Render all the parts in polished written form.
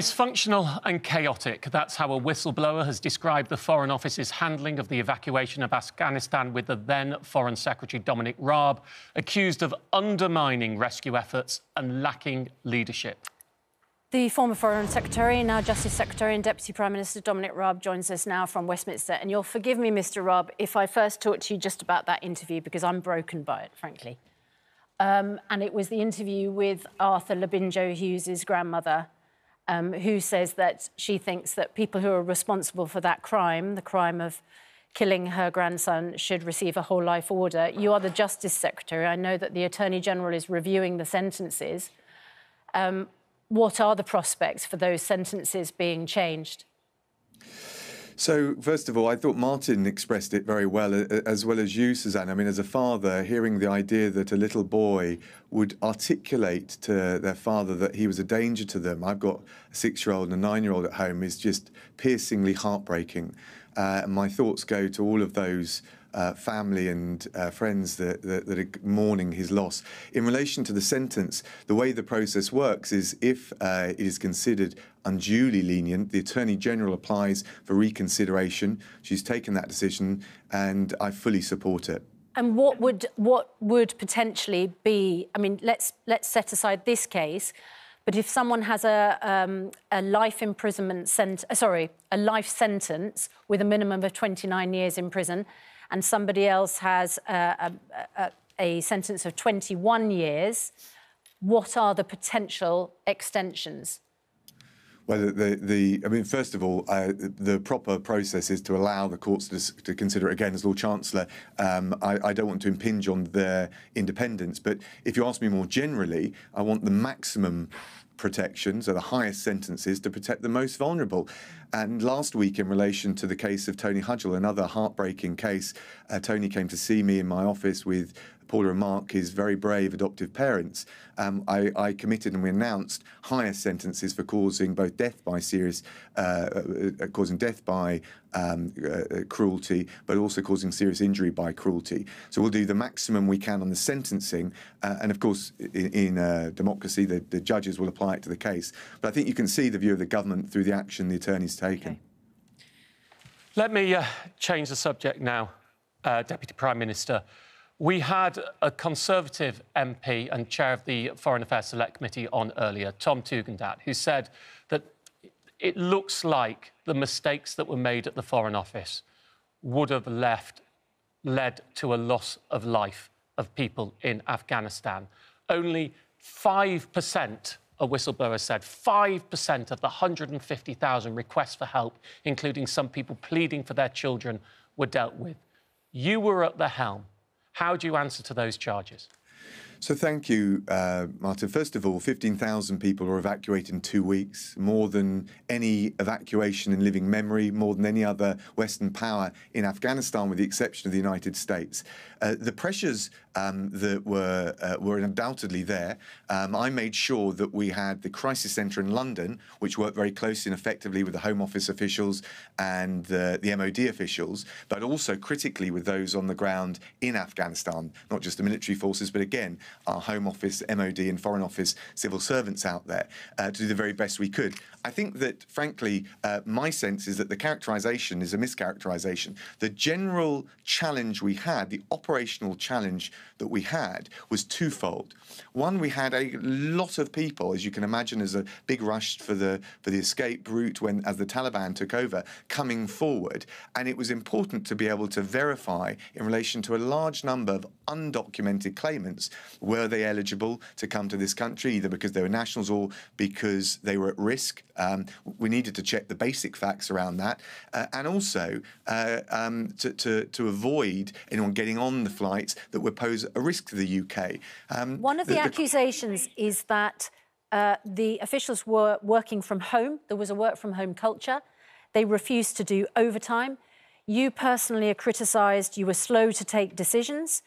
Dysfunctional and chaotic. That's how a whistleblower has described the Foreign Office's handling of the evacuation of Afghanistan, with the then Foreign Secretary Dominic Raab accused of undermining rescue efforts and lacking leadership. The former Foreign Secretary, now Justice Secretary and Deputy Prime Minister Dominic Raab, joins us now from Westminster. And you'll forgive me, Mr Raab, if I first talk to you just about that interview, because I'm broken by it, frankly. And it was the interview with Arthur Labinjo Hughes's grandmother, who says that she thinks that people who are responsible for that crime, the crime of killing her grandson, should receive a whole life order. You are the Justice Secretary. I know that the Attorney General is reviewing the sentences. What are the prospects for those sentences being changed? So, first of all, I thought Martin expressed it very well as you, Susanna. I mean, as a father, hearing the idea that a little boy would articulate to their father that he was a danger to them — I've got a 6-year-old and a 9-year-old at home — is just piercingly heartbreaking. And my thoughts go to all of those family and friends that are mourning his loss. In relation to the sentence, the way the process works is, if it is considered unduly lenient, the Attorney General applies for reconsideration. She's taken that decision, and I fully support it. And what would potentially be — I mean, let's set aside this case, but if someone has a life imprisonment sentence, sorry, a life sentence with a minimum of 29 years in prison, and somebody else has a sentence of 21 years, what are the potential extensions? Well, I mean, first of all, the proper process is to allow the courts to consider it again. As Lord Chancellor, I don't want to impinge on their independence. But if you ask me more generally, I want the maximum protections, so the highest sentences, to protect the most vulnerable. And last week, in relation to the case of Tony Hudgell, another heartbreaking case, Tony came to see me in my office with Paula and Mark, his very brave adoptive parents. I committed and we announced higher sentences for causing both death by serious, causing death by cruelty, but also causing serious injury by cruelty. So we'll do the maximum we can on the sentencing, and of course, in democracy, the judges will apply it to the case. But I think you can see the view of the government through the action the attorney's taken. Okay. Let me change the subject now, Deputy Prime Minister. We had a Conservative MP and chair of the Foreign Affairs Select Committee on earlier, Tom Tugendhat, who said that it looks like the mistakes that were made at the Foreign Office would have led to a loss of life of people in Afghanistan. Only 5%, a whistleblower said, 5% of the 150,000 requests for help, including some people pleading for their children, were dealt with. You were at the helm. How do you answer to those charges? So thank you, Martin. First of all, 15,000 people were evacuated in 2 weeks, more than any evacuation in living memory, more than any other Western power in Afghanistan, with the exception of the United States. The pressures that were undoubtedly there. I made sure that we had the crisis centre in London, which worked very closely and effectively with the Home Office officials and the MOD officials, but also critically with those on the ground in Afghanistan, not just the military forces, but again, our Home Office, MOD and Foreign Office civil servants out there, to do the very best we could. I think that, frankly, my sense is that the characterisation is a mischaracterisation. The general challenge we had, the operational challenge that we had, was twofold. One, we had a lot of people, as you can imagine, as a big rush for the escape route when, as the Taliban took over, coming forward. And it was important to be able to verify, in relation to a large number of undocumented claimants, were they eligible to come to this country, either because they were nationals or because they were at risk. We needed to check the basic facts around that, and also to avoid anyone getting on the flights that would pose a risk to the UK. One of the accusations is that the officials were working from home. There was a work-from-home culture. They refused to do overtime. You personally are criticised. You were slow to take decisions.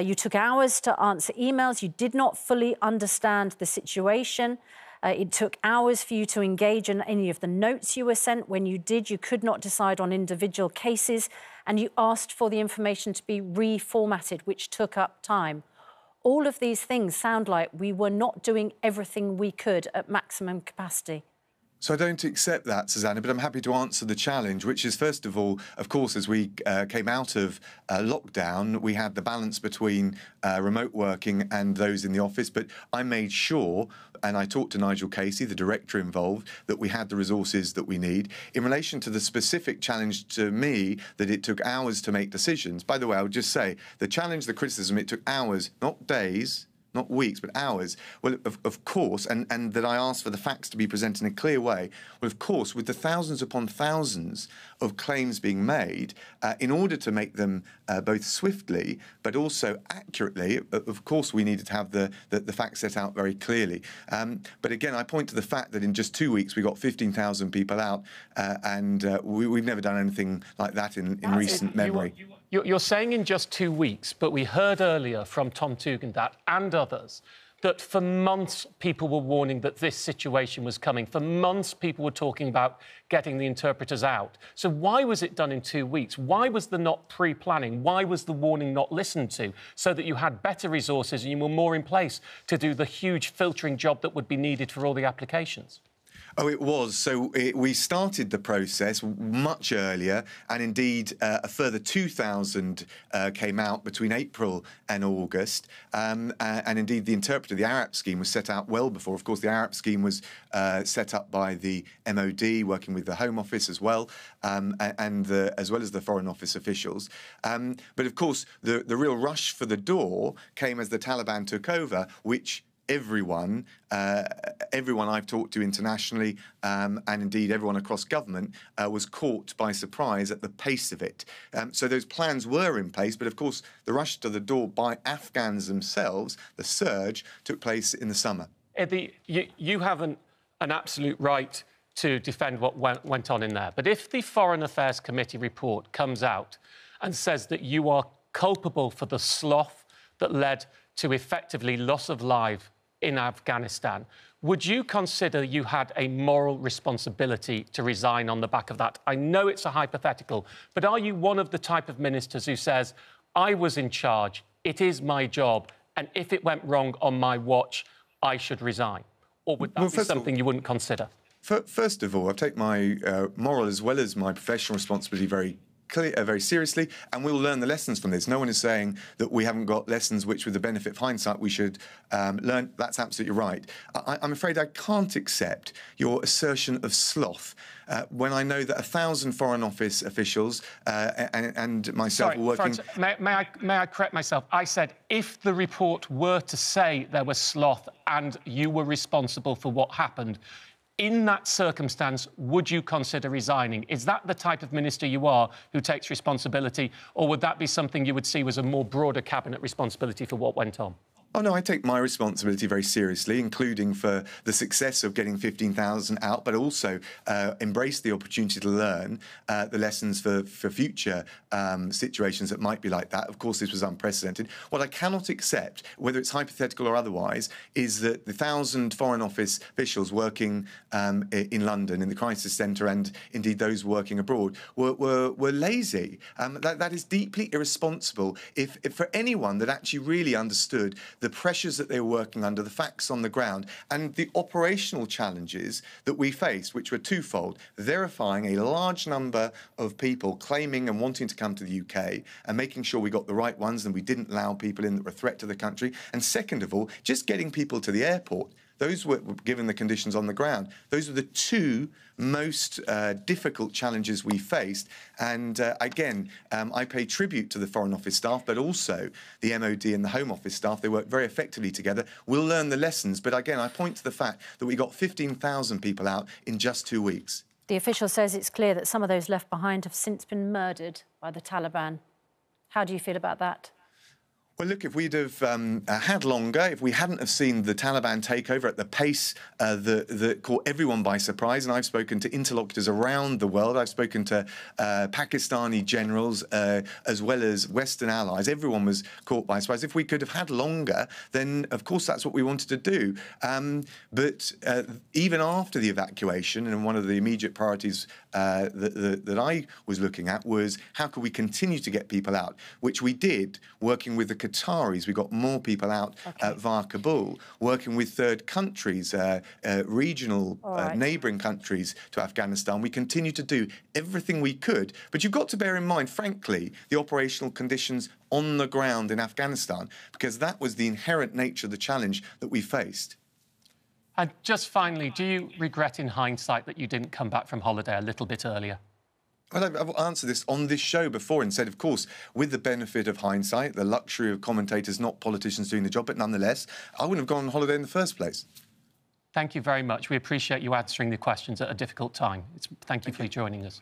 You took hours to answer emails. You did not fully understand the situation. It took hours for you to engage in any of the notes you were sent. When you did, you could not decide on individual cases, and you asked for the information to be reformatted, which took up time. All of these things sound like we were not doing everything we could at maximum capacity. So I don't accept that, Susanna, but I'm happy to answer the challenge, which is, first of all, of course, as we came out of lockdown, we had the balance between remote working and those in the office. But I made sure, and I talked to Nigel Casey, the director involved, that we had the resources that we need. In relation to the specific challenge to me, that it took hours to make decisions, by the way, I would just say, the challenge, the criticism, it took hours, not days, not weeks, but hours. Well, of course, and that I asked for the facts to be presented in a clear way. Well, of course, with the thousands upon thousands of claims being made, in order to make them both swiftly but also accurately, of course, we needed to have the facts set out very clearly. But again, I point to the fact that in just 2 weeks, we got 15,000 people out, and we've never done anything like that in recent memory. You're saying in just 2 weeks, but we heard earlier from Tom Tugendhat and others that for months people were warning that this situation was coming. For months people were talking about getting the interpreters out. So why was it done in 2 weeks? Why was there not pre-planning? Why was the warning not listened to so that you had better resources and you were more in place to do the huge filtering job that would be needed for all the applications? Oh, it was. So we started the process much earlier, and indeed a further 2,000 came out between April and August. And indeed, the interpreter, the ARAP scheme, was set out well before. Of course, the ARAP scheme was set up by the MOD, working with the Home Office as well, as well as the Foreign Office officials. But of course, the real rush for the door came as the Taliban took over, which everyone I've talked to internationally, and indeed everyone across government, was caught by surprise at the pace of it. So those plans were in place, but of course the rush to the door by Afghans themselves, the surge, took place in the summer. Eddie, you have an absolute right to defend what went on in there. But if the Foreign Affairs Committee report comes out and says that you are culpable for the sloth that led to effectively loss of life in Afghanistan, would you consider you had a moral responsibility to resign on the back of that? I know it's a hypothetical, but are you one of the type of ministers who says, I was in charge, it is my job, and if it went wrong on my watch, I should resign? Or would that be something you wouldn't consider? First of all, I take my moral as well as my professional responsibility very seriously, and we'll learn the lessons from this. No one is saying that we haven't got lessons which, with the benefit of hindsight, we should learn. That's absolutely right. I'm afraid I can't accept your assertion of sloth when I know that 1,000 Foreign Office officials and myself were working... Sorry, may I correct myself? I said if the report were to say there was sloth and you were responsible for what happened, in that circumstance, would you consider resigning? Is that the type of minister you are who takes responsibility, or would that be something you would see as a more broader cabinet responsibility for what went on? Oh, no, I take my responsibility very seriously, including for the success of getting 15,000 out, but also embrace the opportunity to learn the lessons for future situations that might be like that. Of course, this was unprecedented. What I cannot accept, whether it's hypothetical or otherwise, is that the 1,000 Foreign Office officials working in London, in the crisis centre, and indeed those working abroad, were lazy. That is deeply irresponsible if for anyone that actually really understood the pressures that they were working under, the facts on the ground, and the operational challenges that we faced, which were twofold: verifying a large number of people claiming and wanting to come to the UK and making sure we got the right ones and we didn't allow people in that were a threat to the country. And second of all, just getting people to the airport. Those were, given the conditions on the ground, those were the two most difficult challenges we faced. And again, I pay tribute to the Foreign Office staff, but also the MOD and the Home Office staff. They work very effectively together. We'll learn the lessons. But again, I point to the fact that we got 15,000 people out in just 2 weeks. The official says it's clear that some of those left behind have since been murdered by the Taliban. How do you feel about that? Well, look, if we'd have had longer, if we hadn't have seen the Taliban take over at the pace that caught everyone by surprise, and I've spoken to interlocutors around the world, I've spoken to Pakistani generals as well as Western allies, everyone was caught by surprise. If we could have had longer, then, of course, that's what we wanted to do. But even after the evacuation, and one of the immediate priorities that I was looking at was how could we continue to get people out, which we did, working with the Qataris. We've got more people out via Kabul, working with third countries, regional neighbouring countries to Afghanistan. We continue to do everything we could. But you've got to bear in mind, frankly, the operational conditions on the ground in Afghanistan, because that was the inherent nature of the challenge that we faced. And just finally, do you regret in hindsight that you didn't come back from holiday a little bit earlier? Well, I've answered this on this show before and said, of course, with the benefit of hindsight, the luxury of commentators, not politicians doing the job, but nonetheless, I wouldn't have gone on holiday in the first place. Thank you very much. We appreciate you answering the questions at a difficult time. Thank you for joining us.